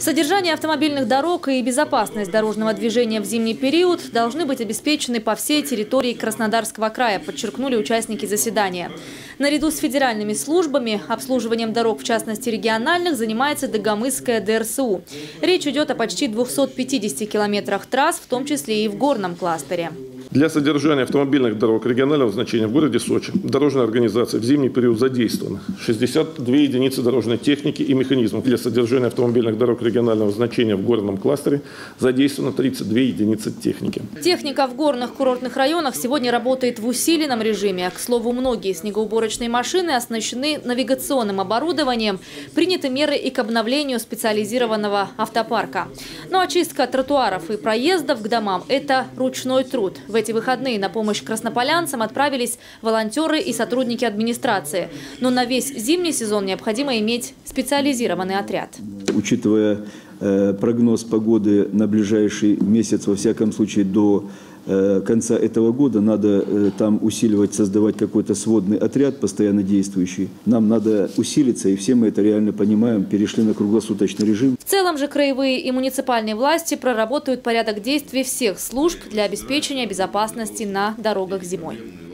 Содержание автомобильных дорог и безопасность дорожного движения в зимний период должны быть обеспечены по всей территории Краснодарского края, подчеркнули участники заседания. Наряду с федеральными службами обслуживанием дорог, в частности региональных, занимается Дагомысская ДРСУ. Речь идет о почти 250 километрах трасс, в том числе и в горном кластере. Для содержания автомобильных дорог регионального значения в городе Сочи дорожная организация в зимний период задействована 62 единицы дорожной техники и механизмов. Для содержания автомобильных дорог регионального значения в горном кластере задействовано 32 единицы техники. Техника в горных курортных районах сегодня работает в усиленном режиме. К слову, многие снегоуборочные машины оснащены навигационным оборудованием. Приняты меры и к обновлению специализированного автопарка. Но очистка тротуаров и проездов к домам – это ручной труд. В эти выходные на помощь краснополянцам отправились волонтеры и сотрудники администрации. Но на весь зимний сезон необходимо иметь специализированный отряд. Учитывая прогноз погоды на ближайший месяц, во всяком случае до конца этого года, надо там усиливать, создавать какой-то сводный отряд, постоянно действующий. Нам надо усилиться, и все мы это реально понимаем, перешли на круглосуточный режим. В целом же краевые и муниципальные власти проработают порядок действий всех служб для обеспечения безопасности на дорогах зимой.